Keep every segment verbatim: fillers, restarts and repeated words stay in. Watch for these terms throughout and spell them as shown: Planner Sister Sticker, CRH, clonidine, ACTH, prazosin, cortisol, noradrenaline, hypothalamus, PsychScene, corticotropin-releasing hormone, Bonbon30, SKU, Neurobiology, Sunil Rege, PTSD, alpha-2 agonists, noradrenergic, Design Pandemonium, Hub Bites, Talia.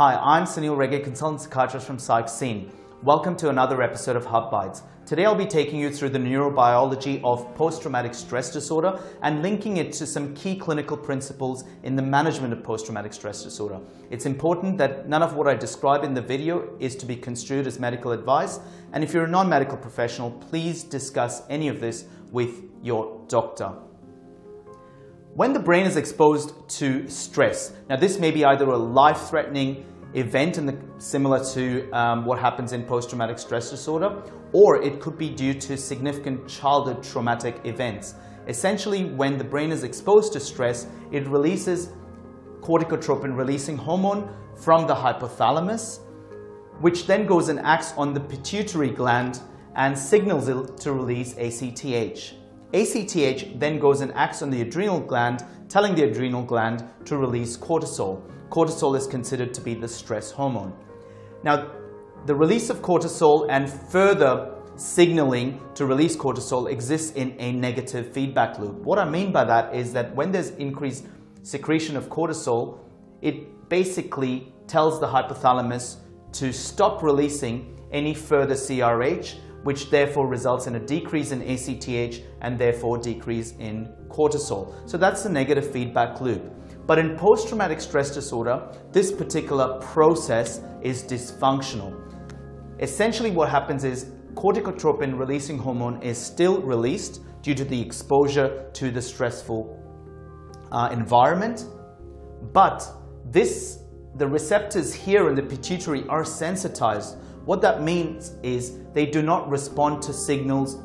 Hi, I'm Sunil Rege, consultant psychiatrist from PsychScene. Welcome to another episode of Hub Bites. Today I'll be taking you through the neurobiology of post-traumatic stress disorder and linking it to some key clinical principles in the management of post-traumatic stress disorder. It's important that none of what I describe in the video is to be construed as medical advice, and if you're a non-medical professional, please discuss any of this with your doctor. When the brain is exposed to stress, now this may be either a life-threatening event in the, similar to um, what happens in post-traumatic stress disorder, or it could be due to significant childhood traumatic events. Essentially, when the brain is exposed to stress, it releases corticotropin-releasing hormone from the hypothalamus, which then goes and acts on the pituitary gland and signals it to release A C T H. A C T H then goes and acts on the adrenal gland, telling the adrenal gland to release cortisol. Cortisol is considered to be the stress hormone. Now, the release of cortisol and further signaling to release cortisol exists in a negative feedback loop. What I mean by that is that when there's increased secretion of cortisol, it basically tells the hypothalamus to stop releasing any further C R H, which therefore results in a decrease in A C T H and therefore decrease in cortisol. So that's the negative feedback loop. But in post-traumatic stress disorder, this particular process is dysfunctional. Essentially what happens is corticotropin-releasing hormone is still released due to the exposure to the stressful uh, environment, but this, the receptors here in the pituitary are sensitized. What that means is they do not respond to signals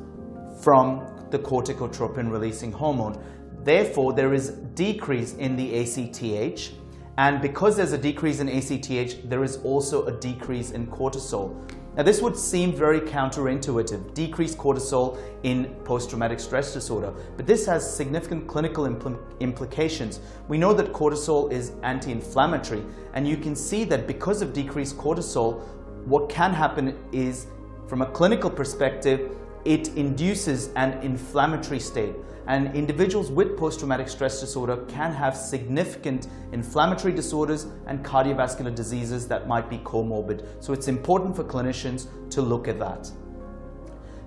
from the corticotropin-releasing hormone. Therefore, there is decrease in the A C T H, and because there's a decrease in A C T H, there is also a decrease in cortisol. Now, this would seem very counterintuitive, decreased cortisol in post-traumatic stress disorder, but this has significant clinical impl implications. We know that cortisol is anti-inflammatory, and you can see that because of decreased cortisol, what can happen is, from a clinical perspective, it induces an inflammatory state, and individuals with post-traumatic stress disorder can have significant inflammatory disorders and cardiovascular diseases that might be comorbid. So it's important for clinicians to look at that.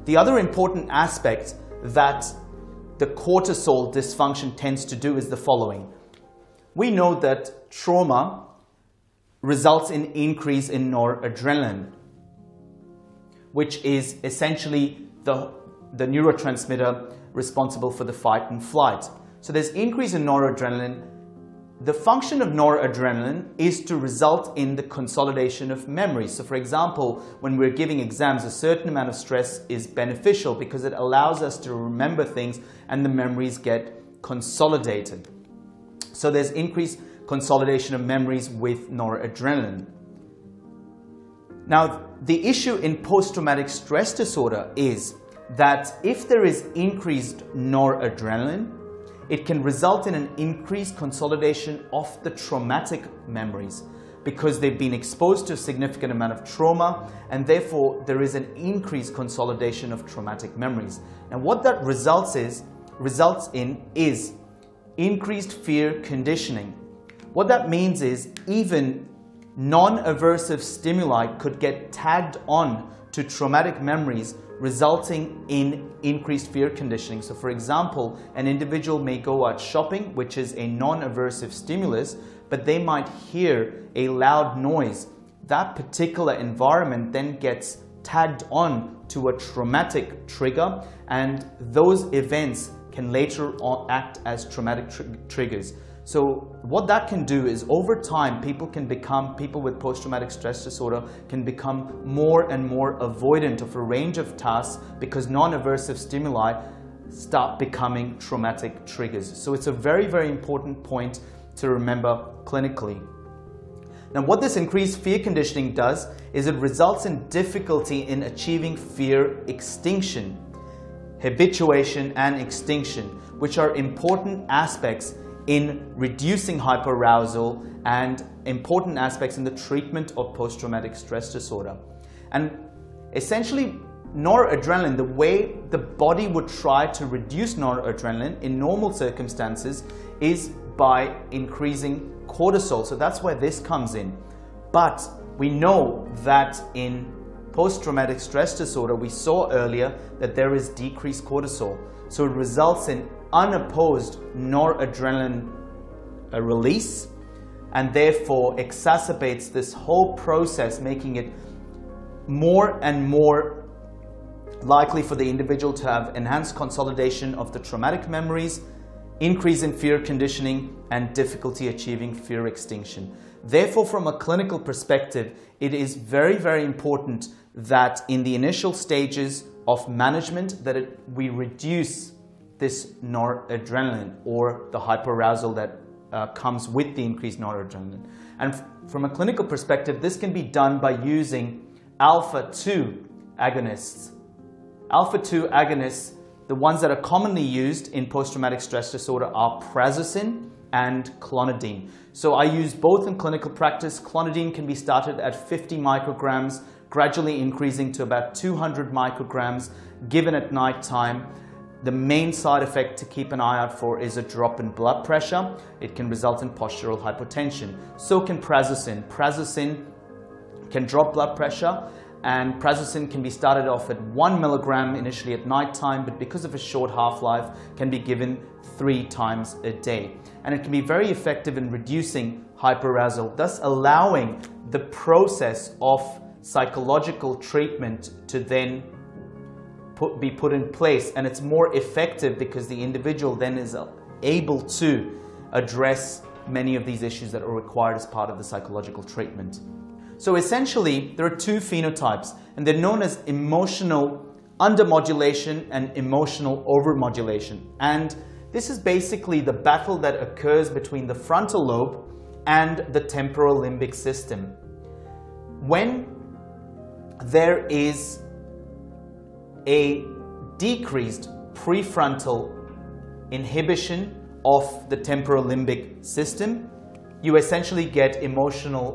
The other important aspect that the cortisol dysfunction tends to do is the following. We know that trauma results in increase in noradrenaline, which is essentially the, the neurotransmitter responsible for the fight and flight. So there's increase in noradrenaline. The function of noradrenaline is to result in the consolidation of memory. So for example, when we're giving exams, a certain amount of stress is beneficial because it allows us to remember things and the memories get consolidated. So there's increased consolidation of memories with noradrenaline. Now, the issue in post-traumatic stress disorder is that if there is increased noradrenaline, it can result in an increased consolidation of the traumatic memories because they've been exposed to a significant amount of trauma, and therefore there is an increased consolidation of traumatic memories. And what that results is results in is increased fear conditioning. What that means is even non-aversive stimuli could get tagged on to traumatic memories, resulting in increased fear conditioning. So for example, an individual may go out shopping, which is a non-aversive stimulus, but they might hear a loud noise. That particular environment then gets tagged on to a traumatic trigger, and those events can later on act as traumatic tr triggers. So what that can do is over time, people can become, people with post-traumatic stress disorder can become more and more avoidant of a range of tasks because non-aversive stimuli start becoming traumatic triggers. So it's a very, very important point to remember clinically. Now, what this increased fear conditioning does is it results in difficulty in achieving fear extinction, habituation and extinction, which are important aspects in reducing hyperarousal and important aspects in the treatment of post-traumatic stress disorder. And essentially, noradrenaline, the way the body would try to reduce noradrenaline in normal circumstances is by increasing cortisol. So that's where this comes in. But we know that in post-traumatic stress disorder, we saw earlier that there is decreased cortisol. So it results in unopposed noradrenaline release, and therefore exacerbates this whole process, making it more and more likely for the individual to have enhanced consolidation of the traumatic memories, increase in fear conditioning, and difficulty achieving fear extinction. Therefore, from a clinical perspective, it is very, very important that in the initial stages of management that it, we reduce this noradrenaline or the hyperarousal that uh, comes with the increased noradrenaline. And f from a clinical perspective, this can be done by using alpha two agonists. Alpha two agonists, the ones that are commonly used in post-traumatic stress disorder, are prazosin and clonidine. So I use both in clinical practice. Clonidine can be started at fifty micrograms, gradually increasing to about two hundred micrograms, given at night time. The main side effect to keep an eye out for is a drop in blood pressure. It can result in postural hypotension. So can prazosin. Prazosin can drop blood pressure, and prazosin can be started off at one milligram initially at night time, but because of a short half-life, can be given three times a day. And it can be very effective in reducing hyperarousal, thus allowing the process of psychological treatment to then put, be put in place. And it's more effective because the individual then is able to address many of these issues that are required as part of the psychological treatment. So essentially, there are two phenotypes, and they're known as emotional undermodulation and emotional overmodulation. And this is basically the battle that occurs between the frontal lobe and the temporal limbic system. When there is a decreased prefrontal inhibition of the temporal limbic system, you essentially get emotional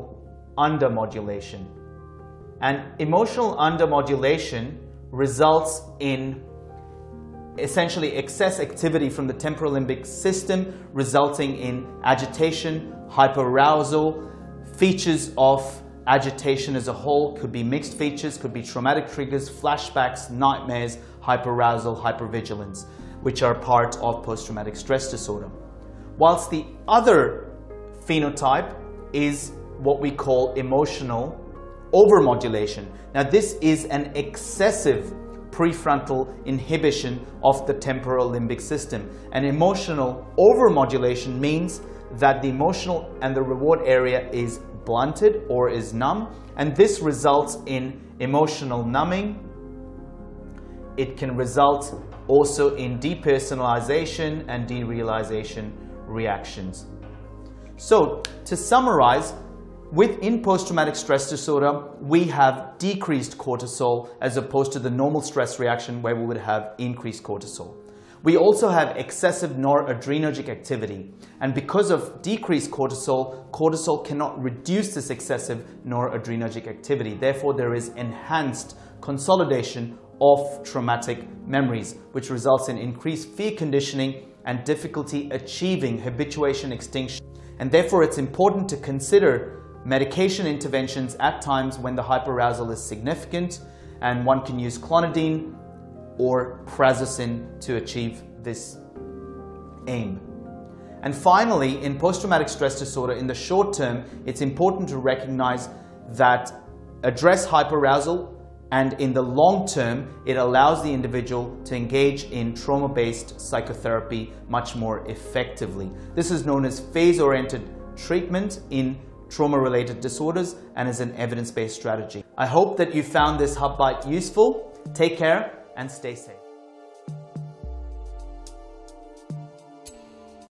undermodulation. And emotional undermodulation results in essentially excess activity from the temporal limbic system, resulting in agitation, hyperarousal, features of agitation as a whole. Could be mixed features, could be traumatic triggers, flashbacks, nightmares, hyperarousal, hypervigilance, which are part of post-traumatic stress disorder. Whilst the other phenotype is what we call emotional overmodulation. Now, this is an excessive prefrontal inhibition of the temporal limbic system. And emotional overmodulation means that the emotional and the reward area is blunted or is numb, and this results in emotional numbing. It can result also in depersonalization and derealization reactions. So, to summarize, within post-traumatic stress disorder, we have decreased cortisol as opposed to the normal stress reaction where we would have increased cortisol. We also have excessive noradrenergic activity. And because of decreased cortisol, cortisol cannot reduce this excessive noradrenergic activity. Therefore, there is enhanced consolidation of traumatic memories, which results in increased fear conditioning and difficulty achieving habituation extinction. And therefore, it's important to consider medication interventions at times when the hyperarousal is significant, and one can use clonidine or prazosin to achieve this aim. And finally, in post-traumatic stress disorder, in the short term, it's important to recognize that address hyperarousal, and in the long term, it allows the individual to engage in trauma-based psychotherapy much more effectively. This is known as phase-oriented treatment in trauma-related disorders and is an evidence-based strategy. I hope that you found this Hub Bite useful. Take care and stay safe.